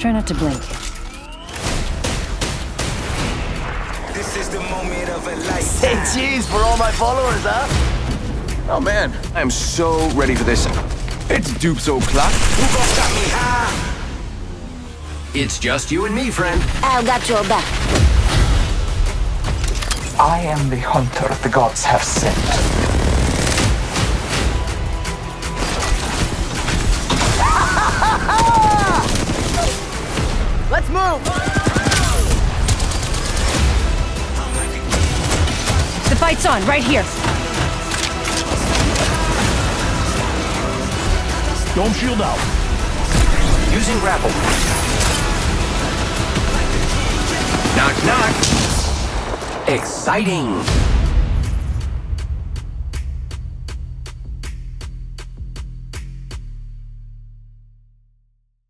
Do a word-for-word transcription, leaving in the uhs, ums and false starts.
Try not to blink. This is the moment of a life. Say cheese for all my followers, huh? Oh man, I am so ready for this. It's dupes o'clock. Who gon' stop me, huh? It's just you and me, friend. I've got your back. I am the hunter the gods have sent. Let's move! The fight's on, right here. Dome shield out. Using grapple. Knock, knock. Exciting.